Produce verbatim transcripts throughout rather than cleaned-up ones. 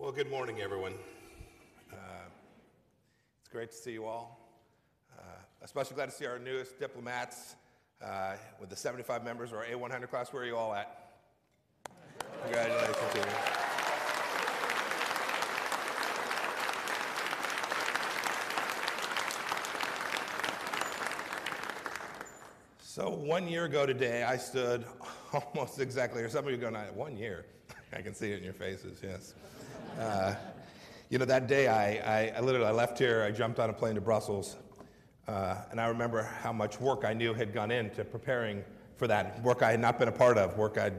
Well, good morning, everyone. Uh, it's great to see you all. Uh, especially glad to see our newest diplomats uh, with the seventy-five members of our A one hundred class. Where are you all at? Congratulations to you. So one year ago today, I stood almost exactly here. Some of you are going, one year. I can see it in your faces, yes. Uh, you know, that day, I, I, I literally I left here. I jumped on a plane to Brussels. Uh, and I remember how much work I knew had gone into preparing for that, work I had not been a part of, work I'd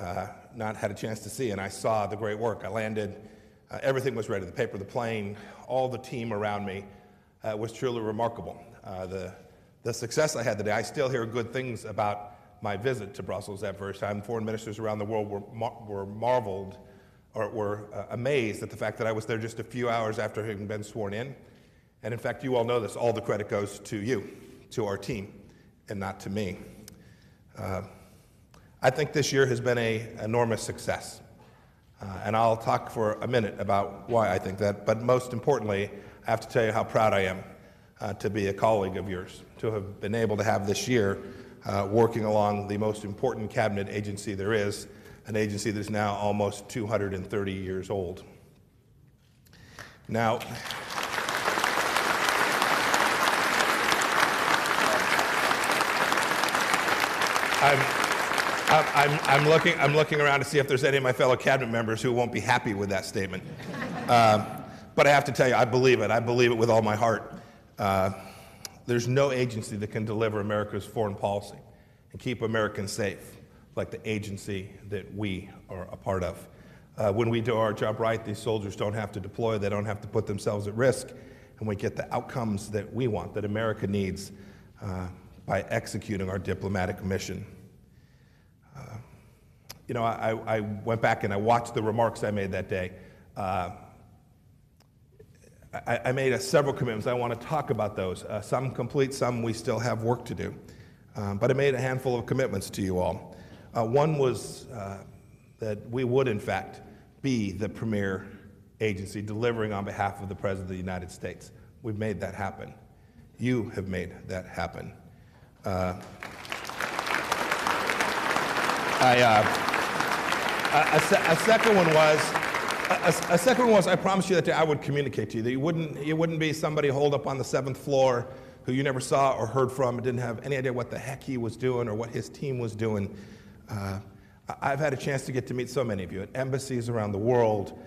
uh, not had a chance to see. And I saw the great work. I landed. Uh, everything was ready, the paper, the plane, all the team around me. Uh, was truly remarkable. Uh, the The success I had today, I still hear good things about my visit to Brussels that first time. Foreign ministers around the world were, mar were marveled or were uh, amazed at the fact that I was there just a few hours after having been sworn in. And in fact, you all know this. All the credit goes to you, to our team, and not to me. Uh, I think this year has been an enormous success. Uh, and I'll talk for a minute about why I think that. But most importantly, I have to tell you how proud I am. Uh, to be a colleague of yours, to have been able to have this year uh, working along the most important cabinet agency there is, an agency that is now almost two hundred thirty years old. Now, I'm, I'm, I'm, looking, I'm looking around to see if there's any of my fellow cabinet members who won't be happy with that statement. Um, but I have to tell you, I believe it. I believe it with all my heart. Uh, there's no agency that can deliver America's foreign policy and keep Americans safe like the agency that we are a part of. Uh, when we do our job right, these soldiers don't have to deploy, they don't have to put themselves at risk, and we get the outcomes that we want, that America needs, uh, by executing our diplomatic mission. Uh, you know, I, I went back and I watched the remarks I made that day. Uh, I made a several commitments. I want to talk about those. Uh, some complete, some we still have work to do. Um, but I made a handful of commitments to you all. Uh, one was uh, that we would, in fact, be the premier agency delivering on behalf of the President of the United States. We've made that happen. You have made that happen. Uh, I, uh, a, a, se a second one was, A, a second was, I promised you that day I would communicate to you, that you wouldn't, you wouldn't be somebody holed up on the seventh floor who you never saw or heard from and didn't have any idea what the heck he was doing or what his team was doing. Uh, I've had a chance to get to meet so many of you at embassies around the world.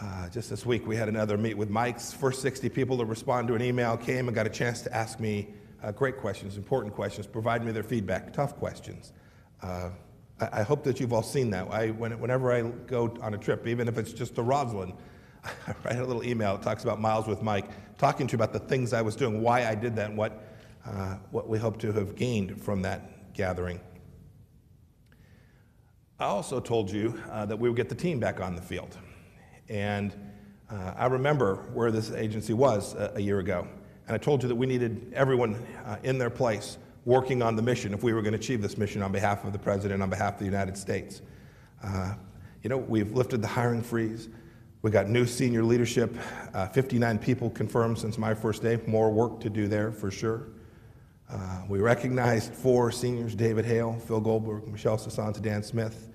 Uh, just this week we had another meet with Mike's. First sixty people to respond to an email came and got a chance to ask me uh, great questions, important questions, provide me their feedback, tough questions. Uh, I hope that you've all seen that. I, when, whenever I go on a trip, even if it's just to Roslyn, I write a little email that talks about Miles with Mike, talking to you about the things I was doing, why I did that, and what, uh, what we hope to have gained from that gathering. I also told you uh, that we would get the team back on the field. And uh, I remember where this agency was a, a year ago. And I told you that we needed everyone uh, in their place, working on the mission if we were going to achieve this mission on behalf of the President, on behalf of the United States. Uh, you know, we've lifted the hiring freeze. We got new senior leadership, uh, fifty-nine people confirmed since my first day, more work to do there for sure. Uh, we recognized four seniors, David Hale, Phil Goldberg, Michelle Sassan, to Dan Smith,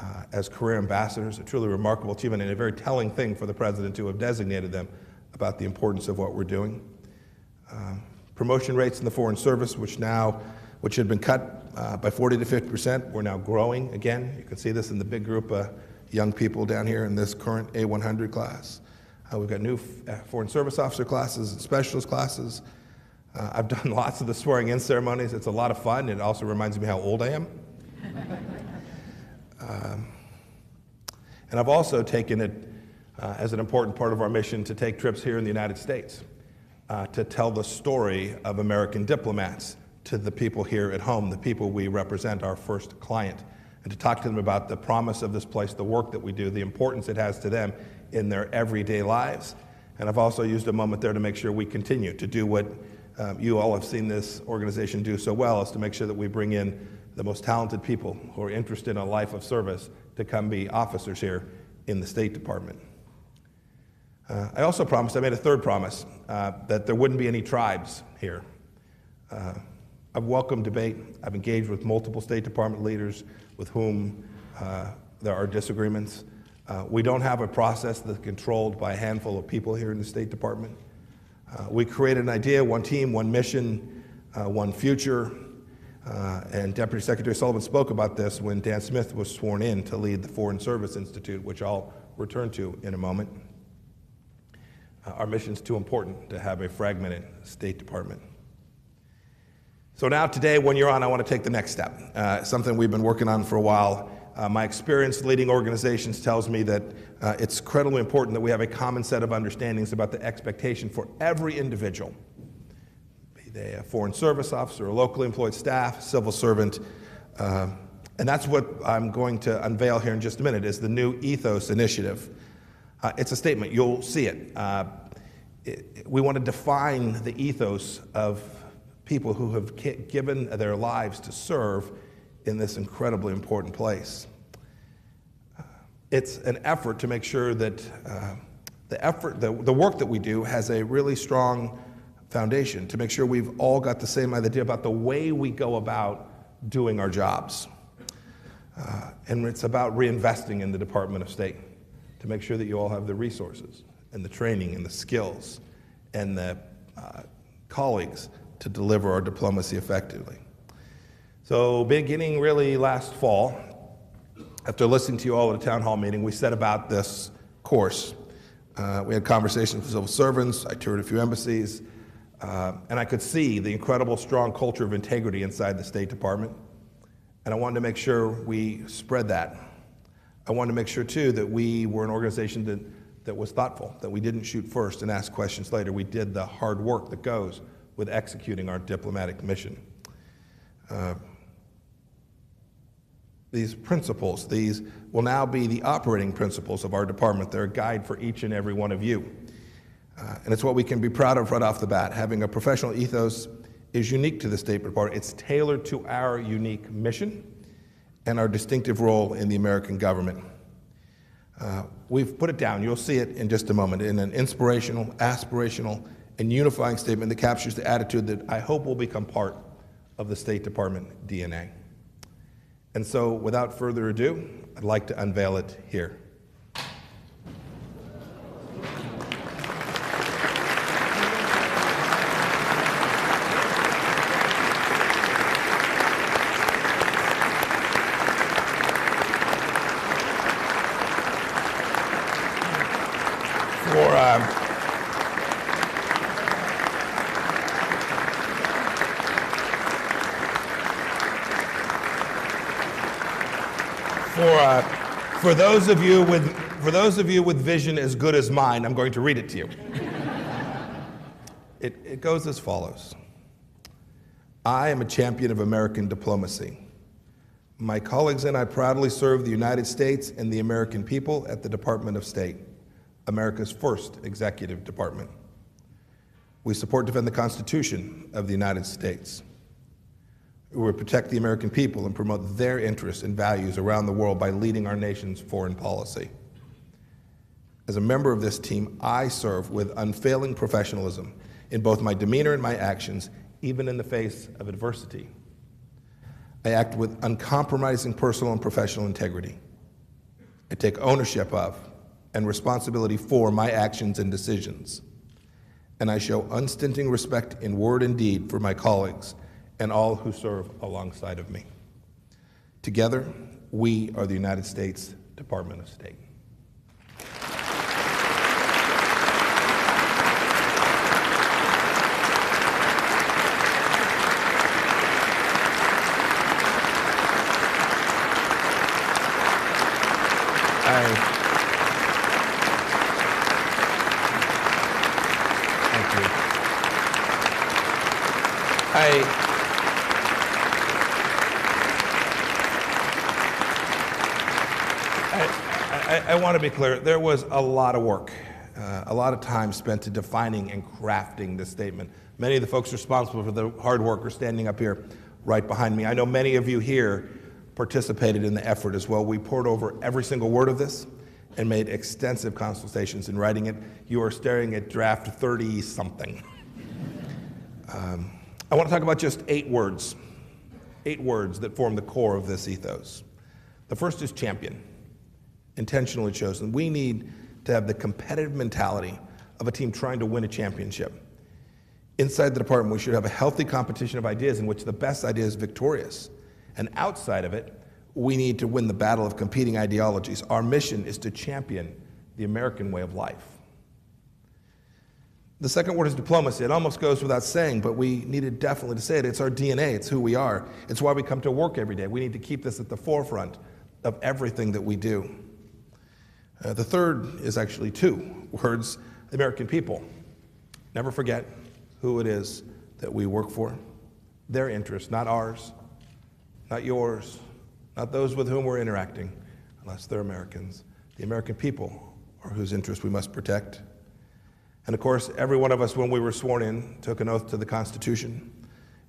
uh, as career ambassadors, a truly remarkable achievement and a very telling thing for the President to have designated them about the importance of what we're doing. Uh, Promotion rates in the Foreign Service, which now, which had been cut uh, by forty to fifty percent, we're now growing again. You can see this in the big group of young people down here in this current A one hundred class. Uh, we've got new Foreign Service officer classes and specialist classes. Uh, I've done lots of the swearing-in ceremonies. It's a lot of fun. It also reminds me how old I am. um, and I've also taken it uh, as an important part of our mission to take trips here in the United States. Uh, to tell the story of American diplomats to the people here at home, the people we represent, our first client, and to talk to them about the promise of this place, the work that we do, the importance it has to them in their everyday lives. And I've also used a moment there to make sure we continue to do what um, you all have seen this organization do so well, is to make sure that we bring in the most talented people who are interested in a life of service to come be officers here in the State Department. Uh, I also promised, I made a third promise, uh, that there wouldn't be any tribes here. Uh, I've welcomed debate. I've engaged with multiple State Department leaders with whom uh, there are disagreements. Uh, we don't have a process that's controlled by a handful of people here in the State Department. Uh, we created an idea, one team, one mission, uh, one future, uh, and Deputy Secretary Sullivan spoke about this when Dan Smith was sworn in to lead the Foreign Service Institute, which I'll return to in a moment. Uh, our mission's too important to have a fragmented State Department. So now today, when you're on, I want to take the next step, uh, something we've been working on for a while. Uh, my experience leading organizations tells me that uh, it's incredibly important that we have a common set of understandings about the expectation for every individual, be they a foreign service officer, a locally employed staff, civil servant. Uh, and that's what I'm going to unveil here in just a minute, is the new Ethos initiative. Uh, it's a statement. You'll see it. Uh, it. We want to define the ethos of people who have given their lives to serve in this incredibly important place. Uh, it's an effort to make sure that uh, the effort, the, the work that we do has a really strong foundation, to make sure we've all got the same idea about the way we go about doing our jobs. Uh, and it's about reinvesting in the Department of State to make sure that you all have the resources and the training and the skills and the uh, colleagues to deliver our diplomacy effectively. So beginning really last fall, after listening to you all at a town hall meeting, we set about this course. Uh, we had conversations with civil servants, I toured a few embassies, uh, and I could see the incredible strong culture of integrity inside the State Department. And I wanted to make sure we spread that. I wanted to make sure too that we were an organization that, that was thoughtful, that we didn't shoot first and ask questions later. We did the hard work that goes with executing our diplomatic mission. Uh, These principles, these will now be the operating principles of our department. They're a guide for each and every one of you. Uh, and it's what we can be proud of right off the bat. Having a professional ethos is unique to the State Department. It's tailored to our unique mission and our distinctive role in the American government. Uh, we've put it down. You'll see it in just a moment in an inspirational, aspirational, and unifying statement that captures the attitude that I hope will become part of the State Department D N A. And so, without further ado, I'd like to unveil it here. For, um, For, uh, for, those of you with, for those of you with vision as good as mine, I'm going to read it to you. It, it goes as follows. I am a champion of American diplomacy. My colleagues and I proudly serve the United States and the American people at the Department of State, America's first executive department. We support and defend the Constitution of the United States. We will protect the American people and promote their interests and values around the world by leading our nation's foreign policy. As a member of this team, I serve with unfailing professionalism in both my demeanor and my actions, even in the face of adversity. I act with uncompromising personal and professional integrity. I take ownership of and responsibility for my actions and decisions. And I show unstinting respect in word and deed for my colleagues and all who serve alongside of me. Together, we are the United States Department of State. I I want to be clear, there was a lot of work, uh, a lot of time spent to defining and crafting this statement. Many of the folks responsible for the hard work are standing up here right behind me. I know many of you here participated in the effort as well. We poured over every single word of this, and made extensive consultations in writing it. You are staring at draft thirty-something. um, I want to talk about just eight words, eight words that form the core of this ethos. The first is champion, intentionally chosen. We need to have the competitive mentality of a team trying to win a championship. Inside the department, we should have a healthy competition of ideas in which the best idea is victorious. And outside of it, we need to win the battle of competing ideologies. Our mission is to champion the American way of life. The second word is diplomacy. It almost goes without saying, but we needed definitely to say it. It's our D N A. It's who we are. It's why we come to work every day. We need to keep this at the forefront of everything that we do. Uh, the third is actually two words, the American people. Never forget who it is that we work for. Their interests, not ours, not yours, not those with whom we're interacting, unless they're Americans. The American people are whose interests we must protect. And of course, every one of us, when we were sworn in, took an oath to the Constitution.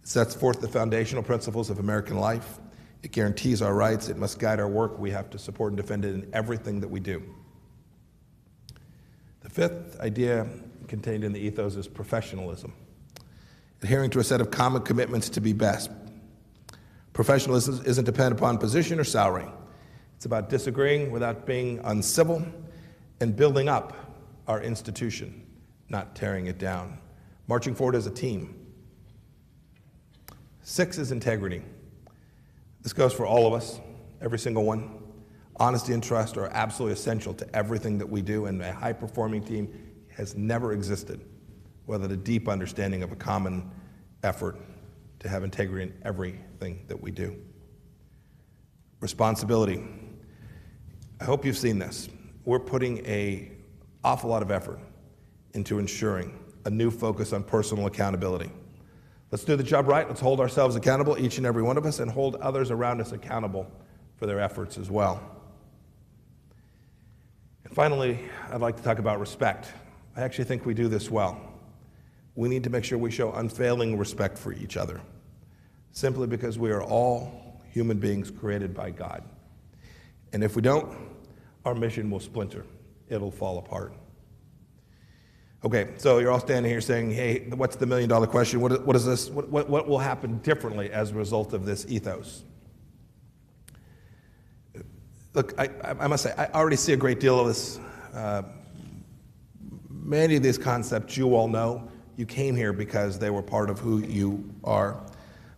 It sets forth the foundational principles of American life. It guarantees our rights. It must guide our work. We have to support and defend it in everything that we do. The fifth idea contained in the ethos is professionalism, adhering to a set of common commitments to be best. Professionalism isn't dependent upon position or salary. It's about disagreeing without being uncivil and building up our institution, not tearing it down, marching forward as a team. Six is integrity. This goes for all of us, every single one. Honesty and trust are absolutely essential to everything that we do, and a high-performing team has never existed without a deep understanding of a common effort to have integrity in everything that we do. Responsibility. I hope you've seen this. We're putting an awful lot of effort into ensuring a new focus on personal accountability. Let's do the job right. Let's hold ourselves accountable, each and every one of us, and hold others around us accountable for their efforts as well. And finally, I'd like to talk about respect. I actually think we do this well. We need to make sure we show unfailing respect for each other, simply because we are all human beings created by God. And if we don't, our mission will splinter. It'll fall apart. Okay, so you're all standing here saying, hey, what's the million dollar question? What, what is this? What, what, what will happen differently as a result of this ethos? Look, I, I must say, I already see a great deal of this. Uh, many of these concepts you all know. You came here because they were part of who you are.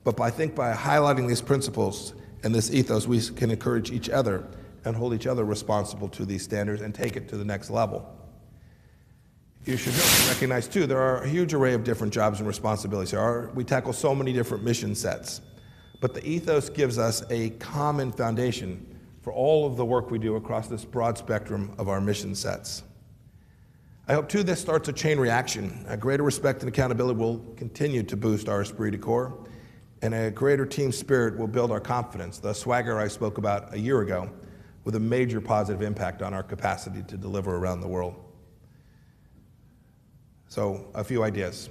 But I think by highlighting these principles and this ethos, we can encourage each other and hold each other responsible to these standards and take it to the next level. You should recognize, too, there are a huge array of different jobs and responsibilities. There are, we tackle so many different mission sets. But the ethos gives us a common foundation for all of the work we do across this broad spectrum of our mission sets. I hope, too, this starts a chain reaction. A greater respect and accountability will continue to boost our esprit de corps, and a greater team spirit will build our confidence, the swagger I spoke about a year ago, with a major positive impact on our capacity to deliver around the world. So a few ideas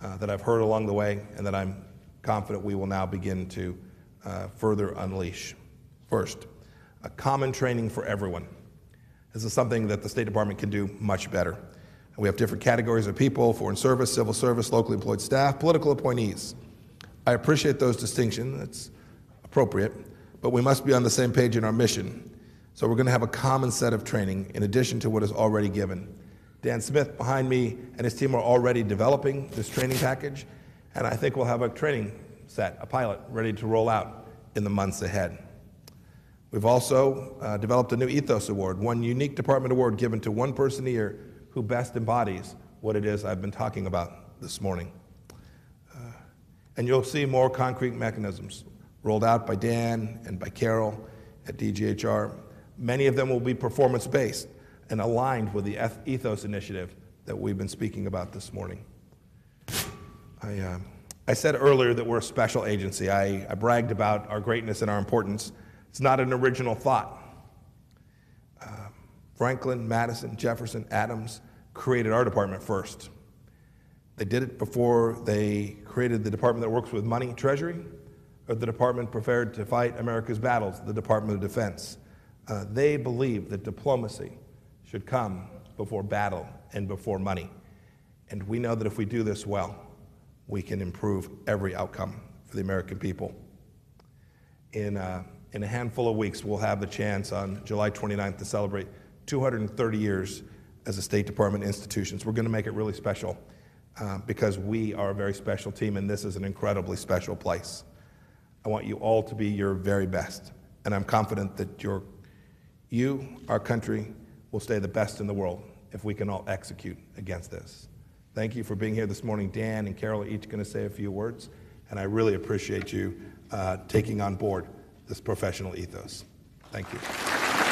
uh, that I've heard along the way and that I'm confident we will now begin to uh, further unleash. First, a common training for everyone. This is something that the State Department can do much better. We have different categories of people, foreign service, civil service, locally employed staff, political appointees. I appreciate those distinctions, that's appropriate, but we must be on the same page in our mission. So we're gonna have a common set of training in addition to what is already given. Dan Smith behind me and his team are already developing this training package, and I think we'll have a training set, a pilot, ready to roll out in the months ahead. We've also uh, developed a new Ethos Award, one unique department award given to one person a year who best embodies what it is I've been talking about this morning. Uh, and you'll see more concrete mechanisms rolled out by Dan and by Carol at D G H R. Many of them will be performance-based and aligned with the Ethos initiative that we've been speaking about this morning. I, uh, I said earlier that we're a special agency. I, I bragged about our greatness and our importance. It's not an original thought. Uh, Franklin, Madison, Jefferson, Adams created our department first. They did it before they created the department that works with money, Treasury, or the department prepared to fight America's battles, the Department of Defense. Uh, they believe that diplomacy should come before battle and before money. And we know that if we do this well, we can improve every outcome for the American people. In, uh, in a handful of weeks, we'll have the chance on July twenty-ninth to celebrate two hundred thirty years as a State Department institution. So we're going to make it really special uh, because we are a very special team, and this is an incredibly special place. I want you all to be your very best, and I'm confident that your, you, our country, will stay the best in the world if we can all execute against this. Thank you for being here this morning. Dan and Carol are each going to say a few words, and I really appreciate you uh, taking on board this professional ethos. Thank you.